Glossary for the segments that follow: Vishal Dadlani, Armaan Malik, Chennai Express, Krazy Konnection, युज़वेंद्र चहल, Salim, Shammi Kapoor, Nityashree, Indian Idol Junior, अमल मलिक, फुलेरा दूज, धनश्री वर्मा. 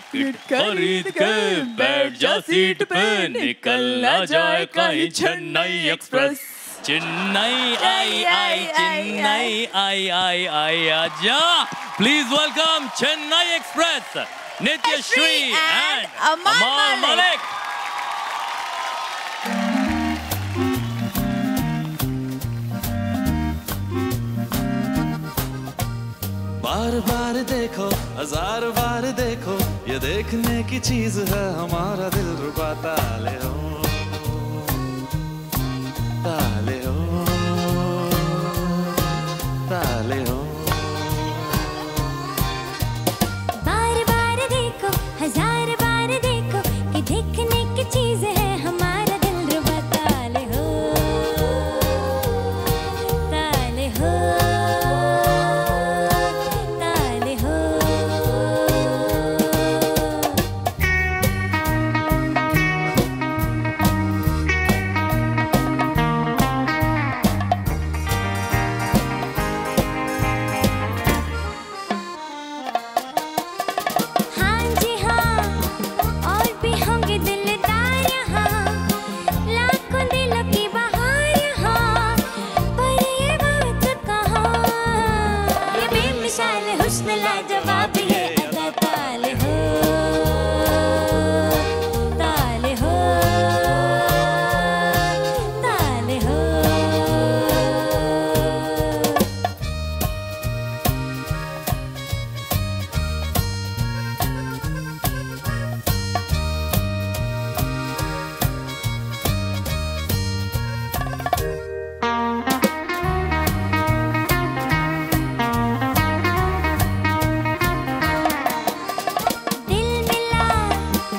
Ticket खरीद के बैठ जा सीट पे, निकल ना जाए कहीं चेन्नई एक्सप्रेस। चेन्नई आई आई, चेन्नई आई आई आई आजा। Please welcome Chennai express, Nityashree and अमल मलिक। बार बार देखो, हजार बार देखो, ये देखने की चीज है हमारा दिल रुबा। ताले हो, ताले हो, ताले हो। बार बार देखो, हजार बार देखो, ये देखने की चीज है हमारा दिल रुबा। ताले हो, ताले हो, ताले हो। हाँ जी हाँ, और भी होंगे दिलदार यहाँ, लाखों दिलों की बहार यहाँ, पर ये बात कहाँ, ये बेमिसाल हुस्न लाजवाब ये अदा। ताले हो, ताले हो, ताले हो।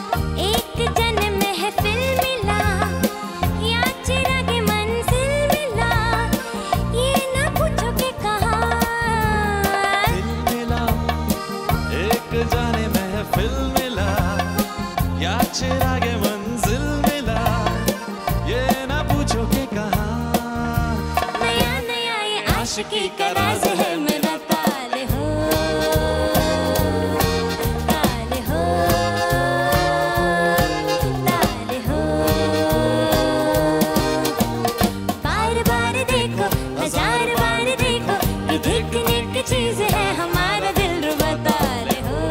दिल मिला एक जन्म है, फिल मिला या चिरागे मंजिल मिला, ये ना पूछो के कहाँ, दिल मिला एक जाने महफिल मिला, या चिरागे मंजिल मिला, ये ना पूछो कि कहाँ, नया नया ये आशिकी का राज है मेरा। ताले हो, ताले हो, ताले हो। बार बार देखो, हजार बार देखो, ये देखने की चीज है हमारा दिल रुबा। ताले हो,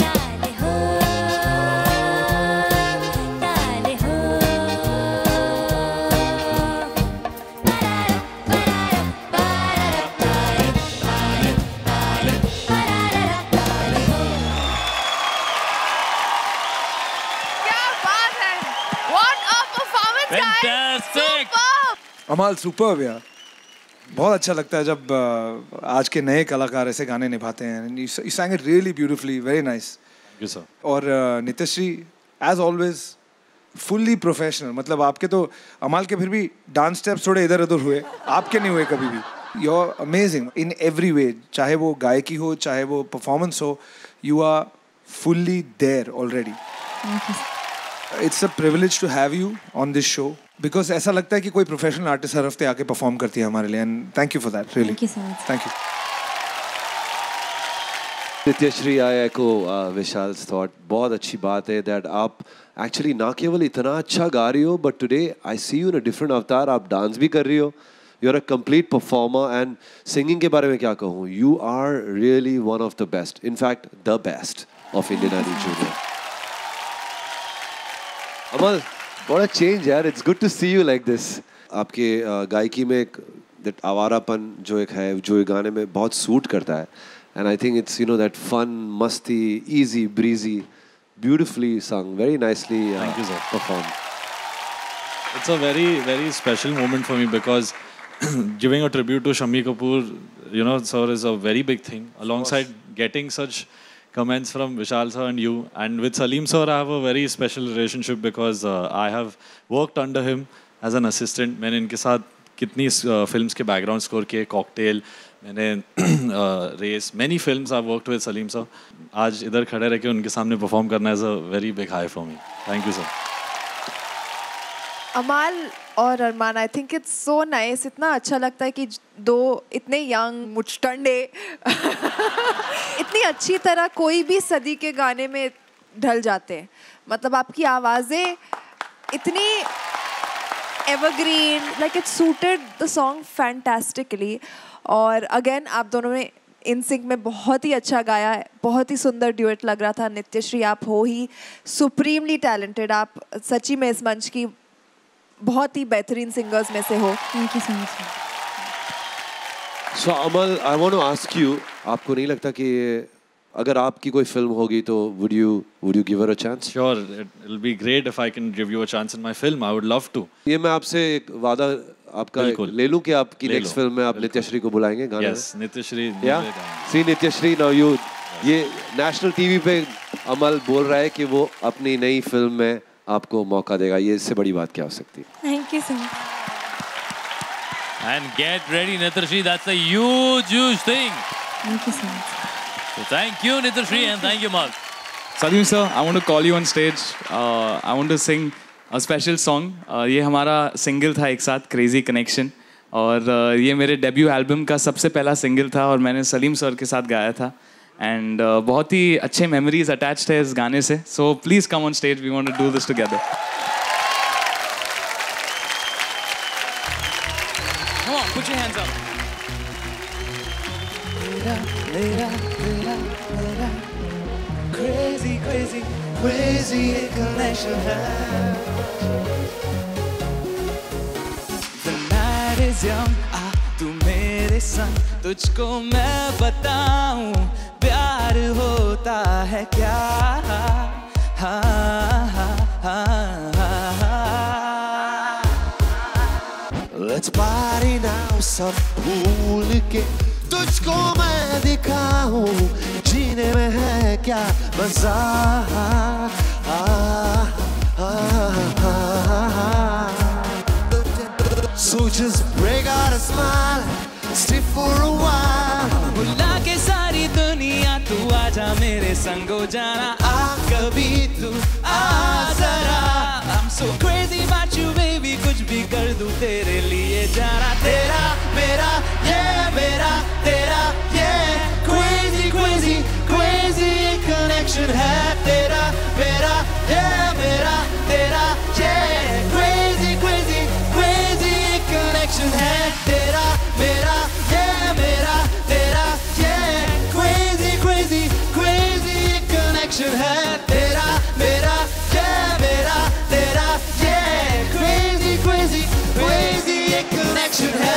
ताले हो, ताले हो। क्या बात है! What a performance, guys! Fantastic! Superb! Amaal super यार, बहुत अच्छा लगता है जब आज के नए कलाकार ऐसे गाने निभाते हैं। You sang it really beautifully, very nice. Yes sir. और Nithyashree as always fully professional. मतलब आपके तो अमाल के फिर भी डांस स्टेप्स थोड़े इधर उधर हुए, आपके नहीं हुए कभी भी। You are amazing in every way. चाहे वो गायकी हो, चाहे वो performance हो, you are fully there already. It's a privilege to have you on this show because ऐसा लगता है कि कोई professional artist हर हफ्ते आके perform करती है हमारे लिए, and thank you for that really. Thank you so much. Thank you. Nithyashree, I echo Vishal's thought. बहुत अच्छी बात है that आप actually ना केवल इतना अच्छा गा रही हो, but today I see you in a different avatar. आप डांस भी कर रही हो. You're a complete performer, and singing के बारे में क्या कहूँ? You are really one of the best. In fact, the best of Indian Idol Junior. Amal, what a change यार! It's good to see you like this. आपके गायकी में एक that आवारापन जो एक है, जो एक गाने में बहुत सूट करता है, and I think it's that fun, मस्ती, easy, breezy, beautifully sung, very nicely Thank you, sir. performed. It's a very, very special moment for me because giving a tribute to Shammi Kapoor, sir, is a very big thing. Alongside getting such comments from Vishal sir and you, and with Salim sir, I have a very special relationship because I have worked under him as an assistant. मैंने इनके साथ कितनी films के background score के, cocktail, मैंने race, many films I've worked with Salim sir. आज इधर खड़े रहके उनके सामने perform करना is a very big high for me. Thank you sir. Amal, और Armaan, I think it's so nice. इतना अच्छा लगता है कि दो इतने यंग मुचटंडे इतनी अच्छी तरह कोई भी सदी के गाने में ढल जाते हैं. मतलब आपकी आवाज़ें इतनी evergreen, like it suited the song fantastically. और अगेन आप दोनों ने इन सिंक में बहुत ही अच्छा गाया है, बहुत ही सुंदर ड्यूएट लग रहा था. नित्यश्री, आप हो ही सुप्रीमली टैलेंटेड. आप सच्ची में इस मंच की बहुत ही बेहतरीन सिंगर्स में से हो. Thank you so much. So Amal, I want to ask you, आपको नहीं लगता कि अगर आपकी कोई फिल्म होगी तो would you give her a chance? Sure, it will be great if I can give you a chance in my film. I would love to. ये मैं आपसे एक वादा आपका ले लूं कि आपकी नेक्स्ट फिल्म में आप नित्यश्री को बुलाएंगे गाना. Yes, Nityashree. Yeah see Nityashree, now you. ये नेशनल टीवी पे अमल बोल रहा है कि वो अपनी नई फिल्म में आपको मौका देगा. ये इससे बड़ी बात क्या हो सकती है? Thank you so much. And get ready Nityashree, that's a huge huge thing. Thank you so much. Thank you, Nityashree, and thank you, Mark. Salim sir, I want to call you on stage. I want to sing a special song. ये हमारा single था एक साथ, Krazy Konnection, और ये मेरे debut album का सबसे पहला single था और मैंने Salim sir के साथ गाया था. And बहुत ही अच्छे memories attached है इस गाने से. So please come on stage. We want to do this together. Come on, put your hands up. Krazy, Krazy, Krazy Connection. The night is young, ah, tu mere sang, tujhko main bataun, pyar hota hai kya? Ha ha ha. Let's party now, sab bhul ke. तुझको मैं दिखाऊं जीने में है क्या मजा. So just break out a smile, stay for a while. बुला के सारी दुनिया तू आजा मेरे संगो जाना आ कभी तू आ जरा. I'm so crazy about you baby, कुछ भी कर दूं तेरे लिए जाना. तेरा मेरा ये मेरा तेरा ये Krazy Krazy Krazy Konnection है. तेरा मेरा ये मेरा तेरा ये Krazy Krazy Krazy Konnection है. तेरा मेरा ये मेरा तेरा ये Krazy Krazy Krazy Konnection है. तेरा मेरा ये मेरा तेरा ये Krazy Krazy Krazy Konnection है.